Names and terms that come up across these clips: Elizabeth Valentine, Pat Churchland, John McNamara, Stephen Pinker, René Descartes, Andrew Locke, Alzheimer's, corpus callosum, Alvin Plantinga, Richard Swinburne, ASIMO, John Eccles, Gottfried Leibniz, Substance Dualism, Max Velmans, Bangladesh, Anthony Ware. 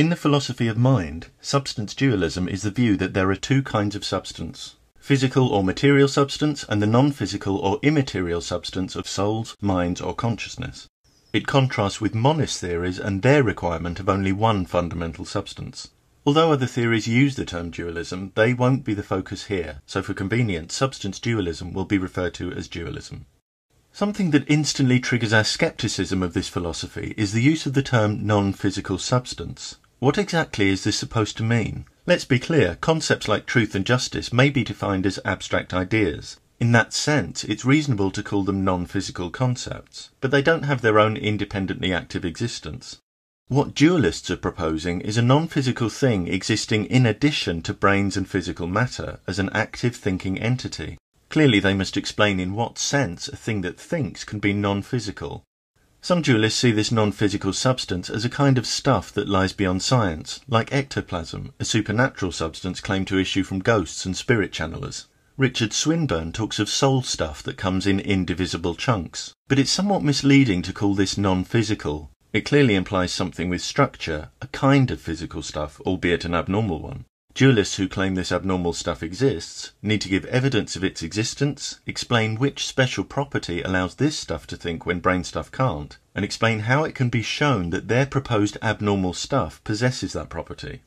In the philosophy of mind, substance dualism is the view that there are two kinds of substance: physical or material substance and the non-physical or immaterial substance of souls, minds or consciousness. It contrasts with monist theories and their requirement of only one fundamental substance. Although other theories use the term dualism, they won't be the focus here, so for convenience, substance dualism will be referred to as dualism. Something that instantly triggers our skepticism of this philosophy is the use of the term non-physical substance. What exactly is this supposed to mean? Let's be clear, concepts like truth and justice may be defined as abstract ideas. In that sense, it's reasonable to call them non-physical concepts, but they don't have their own independently active existence. What dualists are proposing is a non-physical thing existing in addition to brains and physical matter as an active thinking entity. Clearly, they must explain in what sense a thing that thinks can be non-physical. Some dualists see this non-physical substance as a kind of stuff that lies beyond science, like ectoplasm, a supernatural substance claimed to issue from ghosts and spirit channelers. Richard Swinburne talks of soul stuff that comes in indivisible chunks, but it's somewhat misleading to call this non-physical. It clearly implies something with structure, a kind of physical stuff, albeit an abnormal one. Dualists who claim this abnormal stuff exists need to give evidence of its existence, explain which special property allows this stuff to think when brain stuff can't, and explain how it can be shown that their proposed abnormal stuff possesses that property.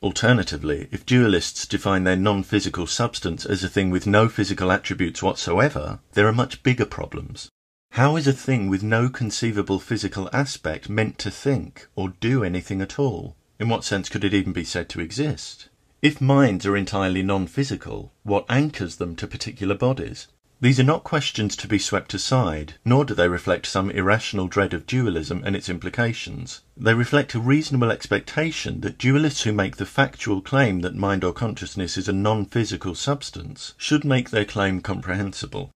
Alternatively, if dualists define their non-physical substance as a thing with no physical attributes whatsoever, there are much bigger problems. How is a thing with no conceivable physical aspect meant to think or do anything at all? In what sense could it even be said to exist? If minds are entirely non-physical, what anchors them to particular bodies? These are not questions to be swept aside, nor do they reflect some irrational dread of dualism and its implications. They reflect a reasonable expectation that dualists who make the factual claim that mind or consciousness is a non-physical substance should make their claim comprehensible.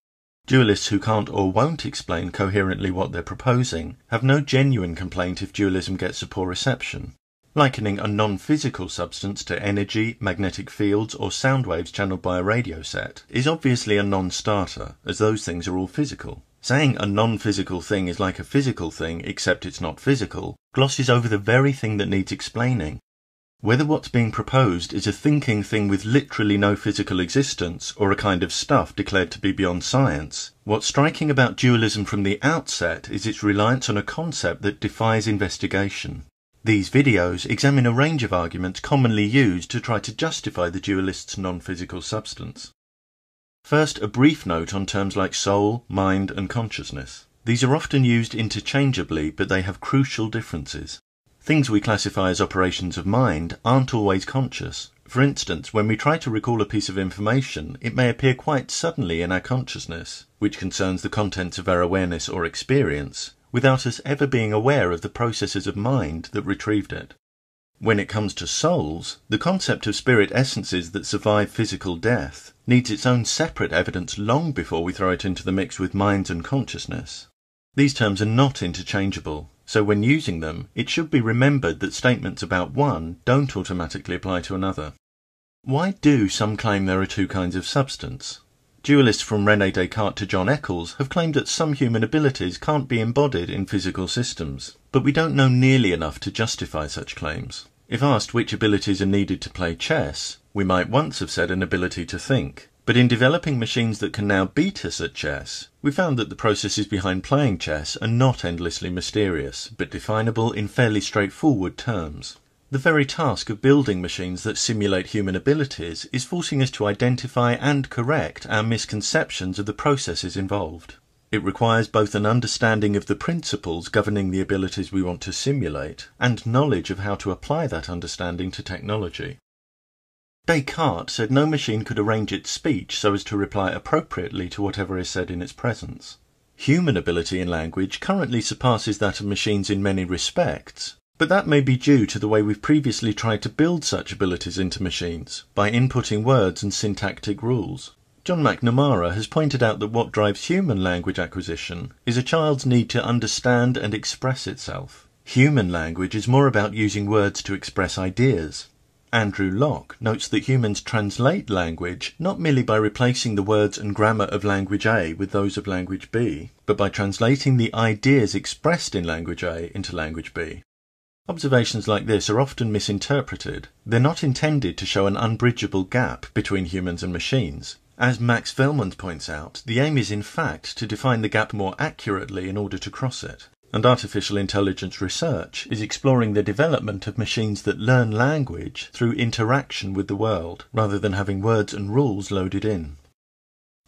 Dualists who can't or won't explain coherently what they're proposing have no genuine complaint if dualism gets a poor reception. Likening a non-physical substance to energy, magnetic fields or sound waves channeled by a radio set is obviously a non-starter, as those things are all physical. Saying a non-physical thing is like a physical thing except it's not physical glosses over the very thing that needs explaining. Whether what's being proposed is a thinking thing with literally no physical existence or a kind of stuff declared to be beyond science, what's striking about dualism from the outset is its reliance on a concept that defies investigation. These videos examine a range of arguments commonly used to try to justify the dualist's non-physical substance. First, a brief note on terms like soul, mind, and consciousness. These are often used interchangeably, but they have crucial differences. Things we classify as operations of mind aren't always conscious. For instance, when we try to recall a piece of information, it may appear quite suddenly in our consciousness, which concerns the contents of our awareness or experience, without us ever being aware of the processes of mind that retrieved it. When it comes to souls, the concept of spirit essences that survive physical death needs its own separate evidence long before we throw it into the mix with minds and consciousness. These terms are not interchangeable, so when using them, it should be remembered that statements about one don't automatically apply to another. Why do some claim there are two kinds of substance? Dualists from René Descartes to John Eccles have claimed that some human abilities can't be embodied in physical systems, but we don't know nearly enough to justify such claims. If asked which abilities are needed to play chess, we might once have said an ability to think, but in developing machines that can now beat us at chess, we found that the processes behind playing chess are not endlessly mysterious, but definable in fairly straightforward terms. The very task of building machines that simulate human abilities is forcing us to identify and correct our misconceptions of the processes involved. It requires both an understanding of the principles governing the abilities we want to simulate and knowledge of how to apply that understanding to technology. Descartes said no machine could arrange its speech so as to reply appropriately to whatever is said in its presence. Human ability in language currently surpasses that of machines in many respects, but that may be due to the way we've previously tried to build such abilities into machines, by inputting words and syntactic rules. John McNamara has pointed out that what drives human language acquisition is a child's need to understand and express itself. Human language is more about using words to express ideas. Andrew Locke notes that humans translate language not merely by replacing the words and grammar of language A with those of language B, but by translating the ideas expressed in language A into language B. Observations like this are often misinterpreted. They're not intended to show an unbridgeable gap between humans and machines. As Max Velmans points out, the aim is in fact to define the gap more accurately in order to cross it. And artificial intelligence research is exploring the development of machines that learn language through interaction with the world, rather than having words and rules loaded in.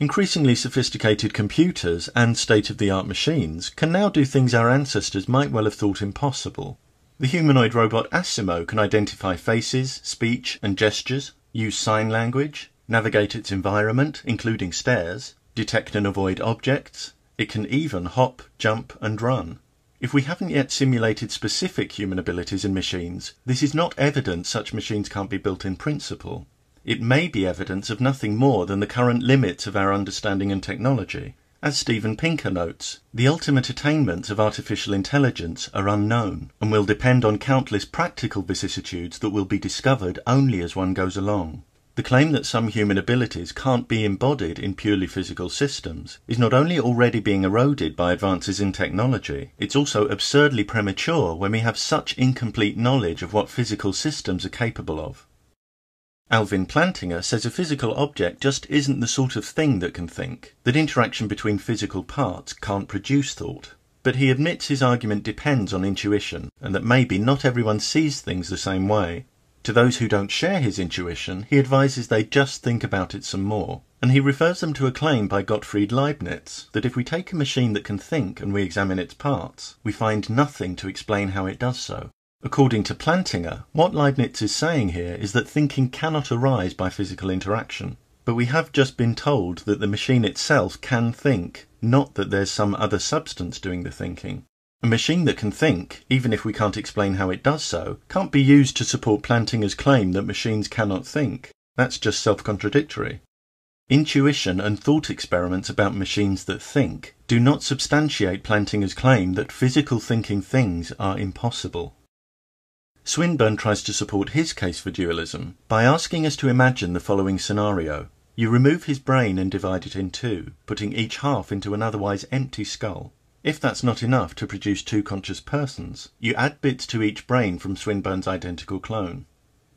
Increasingly sophisticated computers and state-of-the-art machines can now do things our ancestors might well have thought impossible. The humanoid robot ASIMO can identify faces, speech and gestures, use sign language, navigate its environment, including stairs, detect and avoid objects. It can even hop, jump, and run. If we haven't yet simulated specific human abilities in machines, this is not evidence such machines can't be built in principle. It may be evidence of nothing more than the current limits of our understanding and technology. As Stephen Pinker notes, the ultimate attainments of artificial intelligence are unknown and will depend on countless practical vicissitudes that will be discovered only as one goes along. The claim that some human abilities can't be embodied in purely physical systems is not only already being eroded by advances in technology, it's also absurdly premature when we have such incomplete knowledge of what physical systems are capable of. Alvin Plantinga says a physical object just isn't the sort of thing that can think, that interaction between physical parts can't produce thought. But he admits his argument depends on intuition, and that maybe not everyone sees things the same way. To those who don't share his intuition, he advises they just think about it some more, and he refers them to a claim by Gottfried Leibniz that if we take a machine that can think and we examine its parts, we find nothing to explain how it does so. According to Plantinga, what Leibniz is saying here is that thinking cannot arise by physical interaction, but we have just been told that the machine itself can think, not that there's some other substance doing the thinking. A machine that can think, even if we can't explain how it does so, can't be used to support Plantinga's claim that machines cannot think. That's just self-contradictory. Intuition and thought experiments about machines that think do not substantiate Plantinga's claim that physical thinking things are impossible. Swinburne tries to support his case for dualism by asking us to imagine the following scenario. You remove his brain and divide it in two, putting each half into an otherwise empty skull. If that's not enough to produce two conscious persons, you add bits to each brain from Swinburne's identical clone.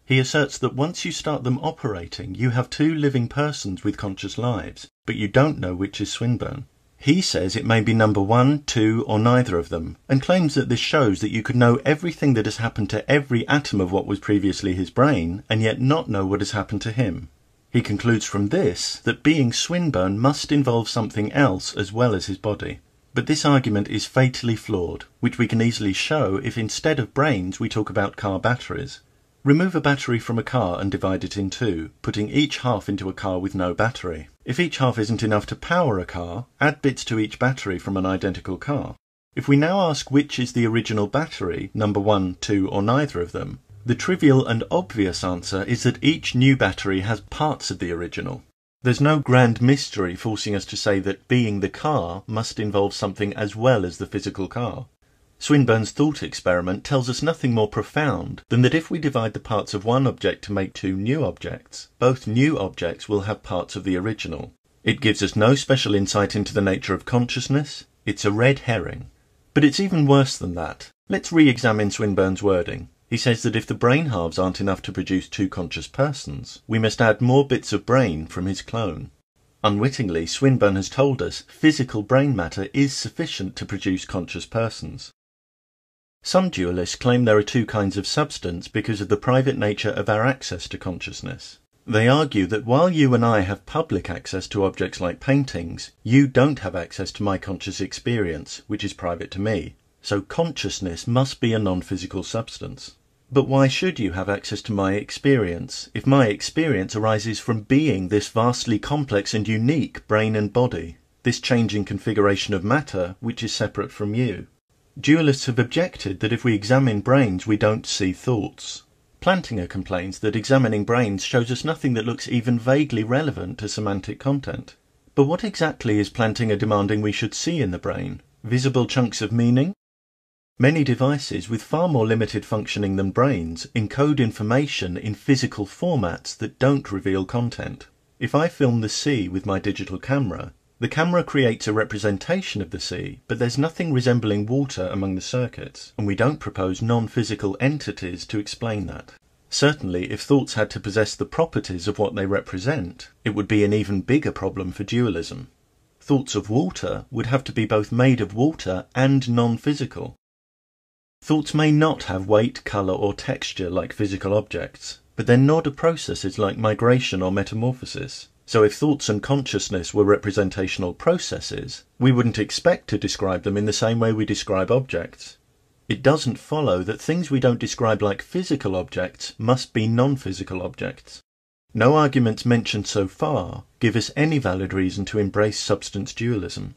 He asserts that once you start them operating, you have two living persons with conscious lives, but you don't know which is Swinburne. He says it may be number 1, 2, or neither of them, and claims that this shows that you could know everything that has happened to every atom of what was previously his brain, and yet not know what has happened to him. He concludes from this that being Swinburne must involve something else as well as his body. But this argument is fatally flawed, which we can easily show if instead of brains we talk about car batteries. Remove a battery from a car and divide it in two, putting each half into a car with no battery. If each half isn't enough to power a car, add bits to each battery from an identical car. If we now ask which is the original battery, number 1, 2, or neither of them, the trivial and obvious answer is that each new battery has parts of the original. There's no grand mystery forcing us to say that being the car must involve something as well as the physical car. Swinburne's thought experiment tells us nothing more profound than that if we divide the parts of one object to make two new objects, both new objects will have parts of the original. It gives us no special insight into the nature of consciousness. It's a red herring. But it's even worse than that. Let's re-examine Swinburne's wording. He says that if the brain halves aren't enough to produce two conscious persons, we must add more bits of brain from his clone. Unwittingly, Swinburne has told us physical brain matter is sufficient to produce conscious persons. Some dualists claim there are two kinds of substance because of the private nature of our access to consciousness. They argue that while you and I have public access to objects like paintings, you don't have access to my conscious experience, which is private to me. So consciousness must be a non-physical substance. But why should you have access to my experience, if my experience arises from being this vastly complex and unique brain and body, this changing configuration of matter which is separate from you? Dualists have objected that if we examine brains we don't see thoughts. Plantinga complains that examining brains shows us nothing that looks even vaguely relevant to semantic content. But what exactly is Plantinga demanding we should see in the brain? Visible chunks of meaning? Many devices with far more limited functioning than brains encode information in physical formats that don't reveal content. If I film the sea with my digital camera, The camera creates a representation of the sea, but there's nothing resembling water among the circuits, and we don't propose non-physical entities to explain that. Certainly, if thoughts had to possess the properties of what they represent, it would be an even bigger problem for dualism. Thoughts of water would have to be both made of water and non-physical. Thoughts may not have weight, colour or texture like physical objects, but they're nod of processes like migration or metamorphosis. So if thoughts and consciousness were representational processes, we wouldn't expect to describe them in the same way we describe objects. It doesn't follow that things we don't describe like physical objects must be non-physical objects. No arguments mentioned so far give us any valid reason to embrace substance dualism.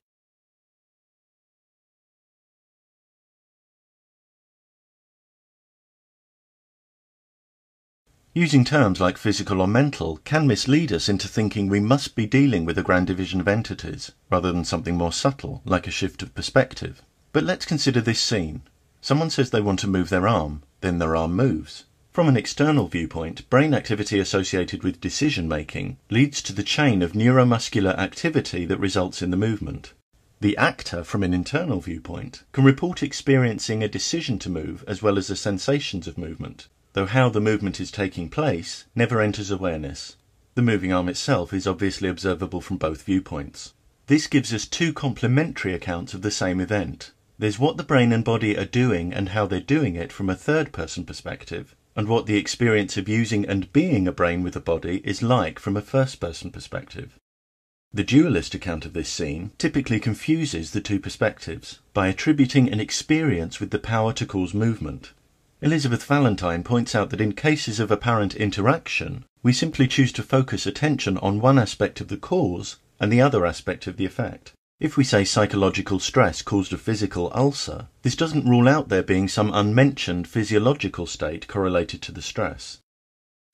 Using terms like physical or mental can mislead us into thinking we must be dealing with a grand division of entities, rather than something more subtle, like a shift of perspective. But let's consider this scene. Someone says they want to move their arm, then their arm moves. From an external viewpoint, brain activity associated with decision-making leads to the chain of neuromuscular activity that results in the movement. The actor, from an internal viewpoint, can report experiencing a decision to move as well as the sensations of movement, though how the movement is taking place never enters awareness. The moving arm itself is obviously observable from both viewpoints. This gives us two complementary accounts of the same event. There's what the brain and body are doing and how they're doing it from a third-person perspective, and what the experience of using and being a brain with a body is like from a first-person perspective. The dualist account of this scene typically confuses the two perspectives by attributing an experience with the power to cause movement. Elizabeth Valentine points out that in cases of apparent interaction, we simply choose to focus attention on one aspect of the cause and the other aspect of the effect. If we say psychological stress caused a physical ulcer, this doesn't rule out there being some unmentioned physiological state correlated to the stress.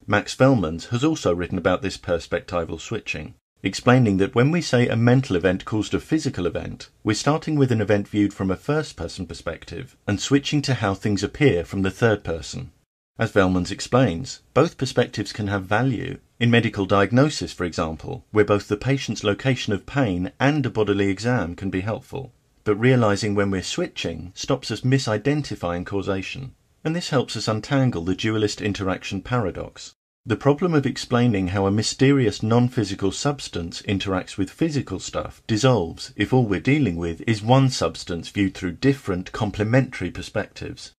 Max Velmans has also written about this perspectival switching, explaining that when we say a mental event caused a physical event, we're starting with an event viewed from a first-person perspective and switching to how things appear from the third person. As Velmans explains, both perspectives can have value. In medical diagnosis, for example, where both the patient's location of pain and a bodily exam can be helpful, but realizing when we're switching stops us misidentifying causation, and this helps us untangle the dualist interaction paradox. The problem of explaining how a mysterious non-physical substance interacts with physical stuff dissolves if all we're dealing with is one substance viewed through different, complementary perspectives.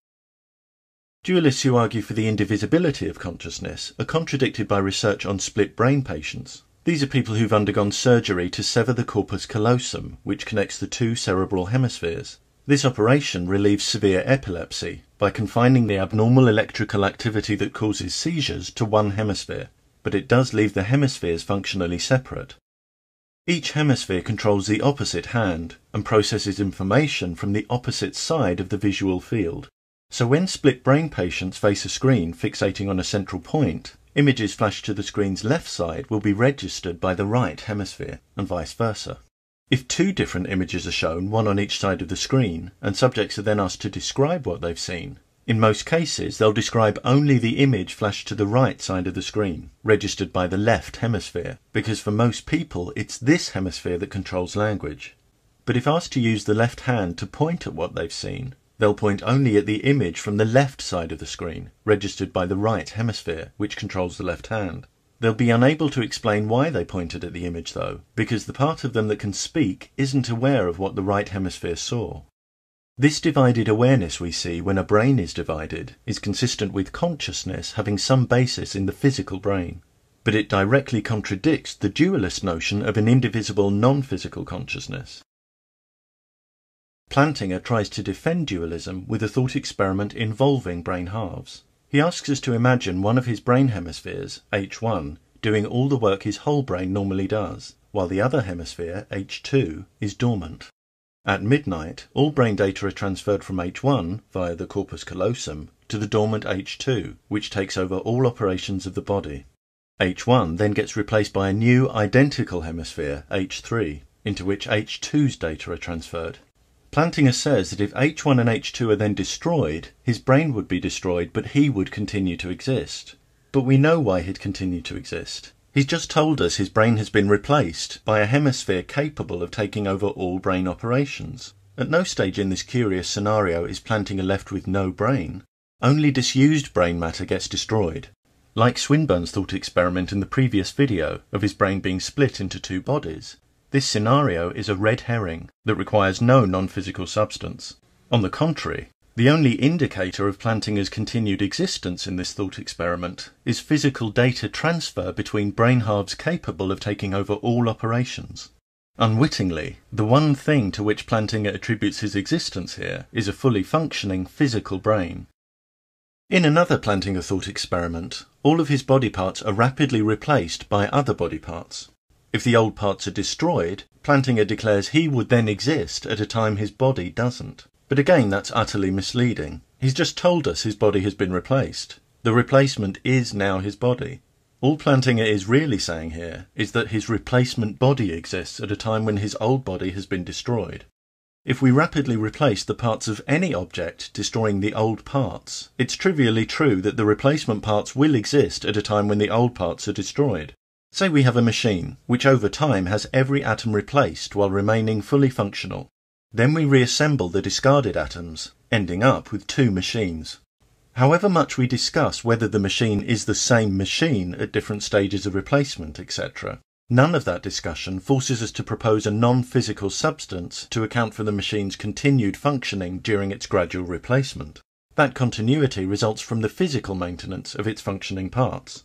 Dualists who argue for the indivisibility of consciousness are contradicted by research on split-brain patients. These are people who've undergone surgery to sever the corpus callosum, which connects the two cerebral hemispheres. This operation relieves severe epilepsy by confining the abnormal electrical activity that causes seizures to one hemisphere, but it does leave the hemispheres functionally separate. Each hemisphere controls the opposite hand and processes information from the opposite side of the visual field. So when split-brain patients face a screen fixating on a central point, images flashed to the screen's left side will be registered by the right hemisphere, and vice versa. If two different images are shown, one on each side of the screen, and subjects are then asked to describe what they've seen, in most cases they'll describe only the image flashed to the right side of the screen, registered by the left hemisphere, because for most people it's this hemisphere that controls language. But if asked to use the left hand to point at what they've seen, they'll point only at the image from the left side of the screen, registered by the right hemisphere, which controls the left hand. They'll be unable to explain why they pointed at the image, though, because the part of them that can speak isn't aware of what the right hemisphere saw. This divided awareness we see when a brain is divided is consistent with consciousness having some basis in the physical brain, but it directly contradicts the dualist notion of an indivisible non-physical consciousness. Plantinga tries to defend dualism with a thought experiment involving brain halves. He asks us to imagine one of his brain hemispheres, H1, doing all the work his whole brain normally does, while the other hemisphere, H2, is dormant. At midnight, all brain data are transferred from H1, via the corpus callosum, to the dormant H2, which takes over all operations of the body. H1 then gets replaced by a new, identical hemisphere, H3, into which H2's data are transferred. Plantinga says that if H1 and H2 are then destroyed, his brain would be destroyed, but he would continue to exist. But we know why he'd continue to exist. He's just told us his brain has been replaced by a hemisphere capable of taking over all brain operations. At no stage in this curious scenario is Plantinga left with no brain. Only disused brain matter gets destroyed, like Swinburne's thought experiment in the previous video of his brain being split into two bodies. This scenario is a red herring that requires no non-physical substance. On the contrary, the only indicator of Plantinga's continued existence in this thought experiment is physical data transfer between brain halves capable of taking over all operations. Unwittingly, the one thing to which Plantinga attributes his existence here is a fully functioning physical brain. In another Plantinga thought experiment, all of his body parts are rapidly replaced by other body parts. If the old parts are destroyed, Plantinga declares he would then exist at a time his body doesn't. But again, that's utterly misleading. He's just told us his body has been replaced. The replacement is now his body. All Plantinga is really saying here is that his replacement body exists at a time when his old body has been destroyed. If we rapidly replace the parts of any object, destroying the old parts, it's trivially true that the replacement parts will exist at a time when the old parts are destroyed. Say we have a machine, which over time has every atom replaced while remaining fully functional. Then we reassemble the discarded atoms, ending up with two machines. However much we discuss whether the machine is the same machine at different stages of replacement, etc., none of that discussion forces us to propose a non-physical substance to account for the machine's continued functioning during its gradual replacement. That continuity results from the physical maintenance of its functioning parts.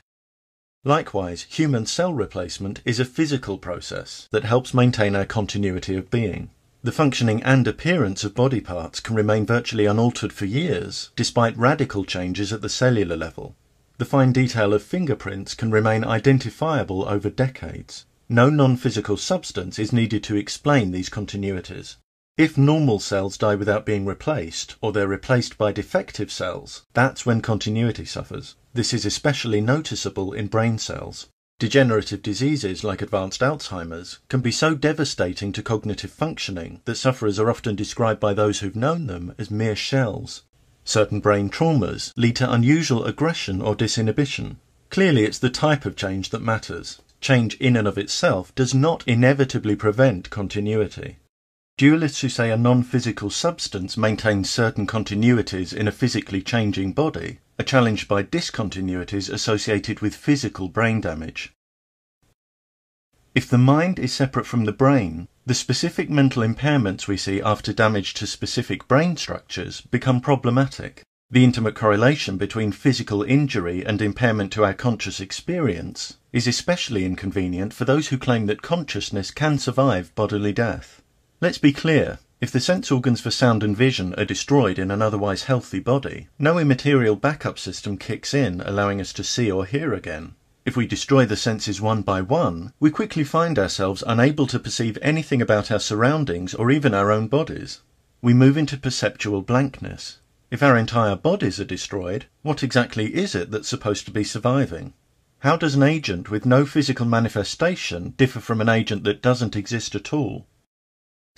Likewise, human cell replacement is a physical process that helps maintain our continuity of being. The functioning and appearance of body parts can remain virtually unaltered for years, despite radical changes at the cellular level. The fine detail of fingerprints can remain identifiable over decades. No non-physical substance is needed to explain these continuities. If normal cells die without being replaced, or they're replaced by defective cells, that's when continuity suffers. This is especially noticeable in brain cells. Degenerative diseases like advanced Alzheimer's can be so devastating to cognitive functioning that sufferers are often described by those who've known them as mere shells. Certain brain traumas lead to unusual aggression or disinhibition. Clearly, it's the type of change that matters. Change in and of itself does not inevitably prevent continuity. Dualists who say a non-physical substance maintains certain continuities in a physically changing body are challenged by discontinuities associated with physical brain damage. If the mind is separate from the brain, the specific mental impairments we see after damage to specific brain structures become problematic. The intimate correlation between physical injury and impairment to our conscious experience is especially inconvenient for those who claim that consciousness can survive bodily death. Let's be clear. If the sense organs for sound and vision are destroyed in an otherwise healthy body, no immaterial backup system kicks in, allowing us to see or hear again. If we destroy the senses one by one, we quickly find ourselves unable to perceive anything about our surroundings or even our own bodies. We move into perceptual blankness. If our entire bodies are destroyed, what exactly is it that's supposed to be surviving? How does an agent with no physical manifestation differ from an agent that doesn't exist at all?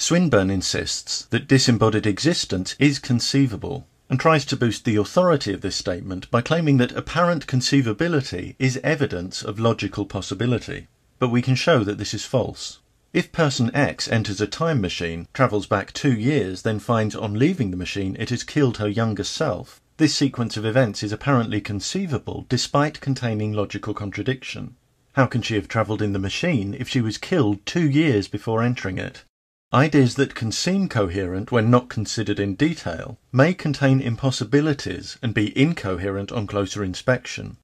Swinburne insists that disembodied existence is conceivable, and tries to boost the authority of this statement by claiming that apparent conceivability is evidence of logical possibility. But we can show that this is false. If person X enters a time machine, travels back 2 years, then finds on leaving the machine it has killed her younger self, this sequence of events is apparently conceivable despite containing logical contradiction. How can she have travelled in the machine if she was killed 2 years before entering it? Ideas that can seem coherent when not considered in detail may contain impossibilities and be incoherent on closer inspection.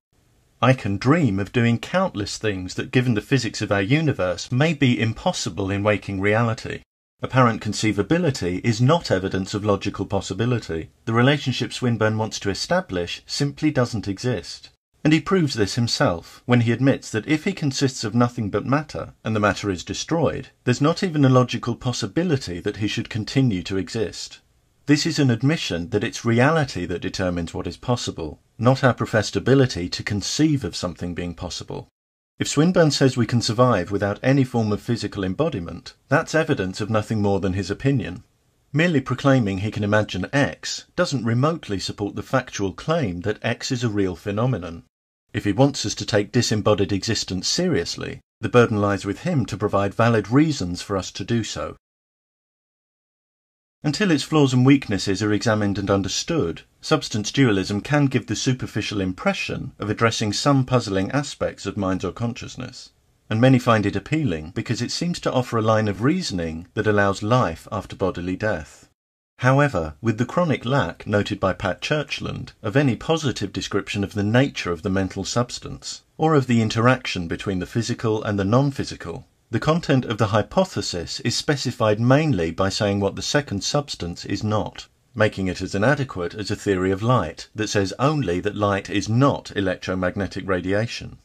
I can dream of doing countless things that, given the physics of our universe, may be impossible in waking reality. Apparent conceivability is not evidence of logical possibility. The relationship Swinburne wants to establish simply doesn't exist. And he proves this himself, when he admits that if he consists of nothing but matter, and the matter is destroyed, there's not even a logical possibility that he should continue to exist. This is an admission that it's reality that determines what is possible, not our professed ability to conceive of something being possible. If Swinburne says we can survive without any form of physical embodiment, that's evidence of nothing more than his opinion. Merely proclaiming he can imagine X doesn't remotely support the factual claim that X is a real phenomenon. If he wants us to take disembodied existence seriously, the burden lies with him to provide valid reasons for us to do so. Until its flaws and weaknesses are examined and understood, substance dualism can give the superficial impression of addressing some puzzling aspects of mind or consciousness, and many find it appealing because it seems to offer a line of reasoning that allows life after bodily death. However, with the chronic lack, noted by Pat Churchland, of any positive description of the nature of the mental substance, or of the interaction between the physical and the non-physical, the content of the hypothesis is specified mainly by saying what the second substance is not, making it as inadequate as a theory of light that says only that light is not electromagnetic radiation.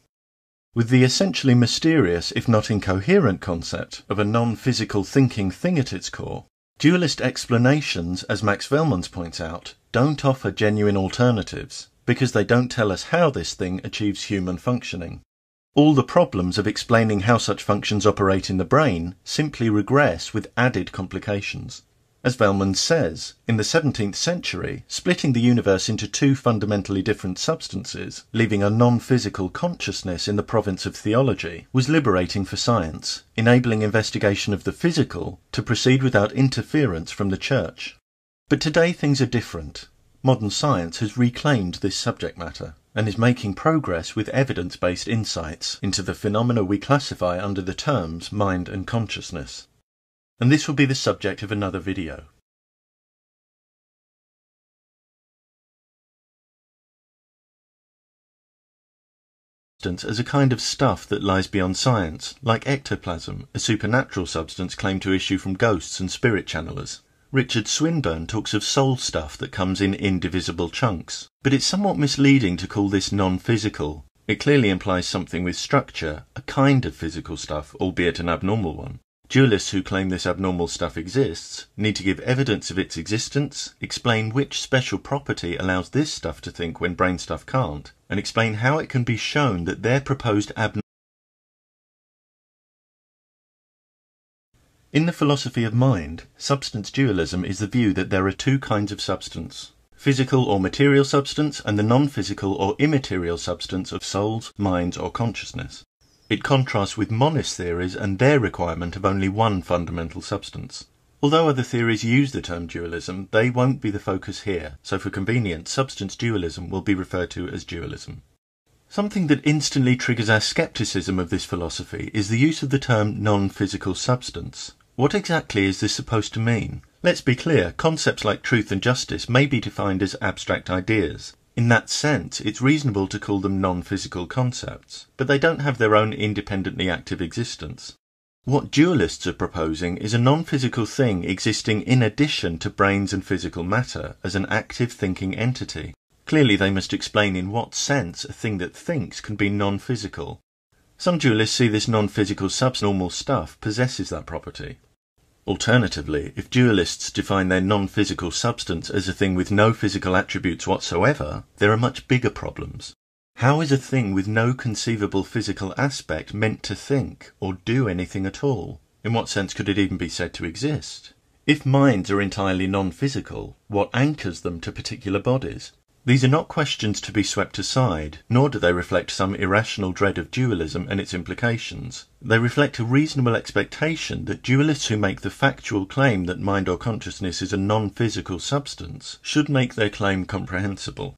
With the essentially mysterious, if not incoherent, concept of a non-physical thinking thing at its core, dualist explanations, as Max Velmans points out, don't offer genuine alternatives because they don't tell us how this thing achieves human functioning. All the problems of explaining how such functions operate in the brain simply regress with added complications. As Velmans says, in the 17th century, splitting the universe into two fundamentally different substances, leaving a non-physical consciousness in the province of theology, was liberating for science, enabling investigation of the physical to proceed without interference from the Church. But today things are different. Modern science has reclaimed this subject matter and is making progress with evidence-based insights into the phenomena we classify under the terms mind and consciousness. And this will be the subject of another video. As a kind of stuff that lies beyond science, like ectoplasm, a supernatural substance claimed to issue from ghosts and spirit channelers. Richard Swinburne talks of soul stuff that comes in indivisible chunks, but it's somewhat misleading to call this non-physical. It clearly implies something with structure, a kind of physical stuff, albeit an abnormal one. Dualists who claim this abnormal stuff exists need to give evidence of its existence, explain which special property allows this stuff to think when brain stuff can't, and explain how it can be shown that their proposed abnormal. In the philosophy of mind, substance dualism is the view that there are two kinds of substance: physical or material substance and the non-physical or immaterial substance of souls, minds or consciousness. It contrasts with monist theories and their requirement of only one fundamental substance. Although other theories use the term dualism, they won't be the focus here, so for convenience, substance dualism will be referred to as dualism. Something that instantly triggers our skepticism of this philosophy is the use of the term non-physical substance. What exactly is this supposed to mean? Let's be clear, concepts like truth and justice may be defined as abstract ideas. In that sense, it's reasonable to call them non-physical concepts, but they don't have their own independently active existence. What dualists are proposing is a non-physical thing existing in addition to brains and physical matter as an active thinking entity. Clearly, they must explain in what sense a thing that thinks can be non-physical. Some dualists see this non-physical subnormal stuff possesses that property. Alternatively, if dualists define their non-physical substance as a thing with no physical attributes whatsoever, there are much bigger problems. How is a thing with no conceivable physical aspect meant to think or do anything at all? In what sense could it even be said to exist? If minds are entirely non-physical, what anchors them to particular bodies? These are not questions to be swept aside, nor do they reflect some irrational dread of dualism and its implications. They reflect a reasonable expectation that dualists who make the factual claim that mind or consciousness is a non-physical substance should make their claim comprehensible.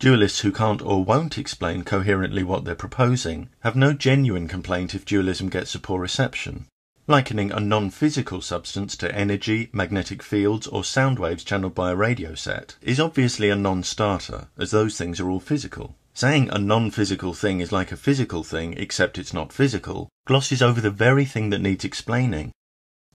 Dualists who can't or won't explain coherently what they're proposing have no genuine complaint if dualism gets a poor reception. Likening a non-physical substance to energy, magnetic fields, or sound waves channeled by a radio set is obviously a non-starter, as those things are all physical. Saying a non-physical thing is like a physical thing except it's not physical glosses over the very thing that needs explaining,